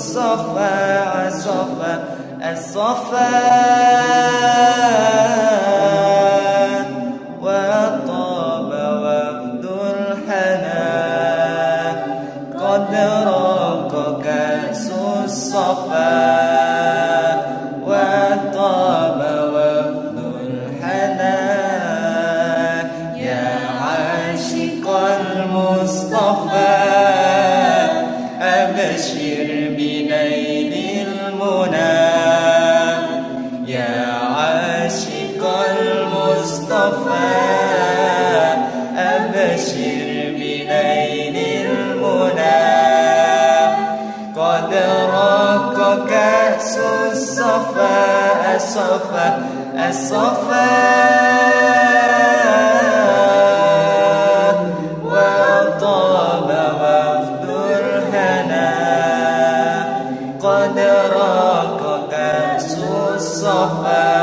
الصفا الصفا الصفا وطاب وفد الحنان قد راق كأس الصفا وطاب وفد الحنان يا عاشق المصطفى أبشر بليل المنى يا عاشق المصطفى أبشر بليل المنى قد راق كأس الصفا الصفا الصفا قد راق كأس الصفا.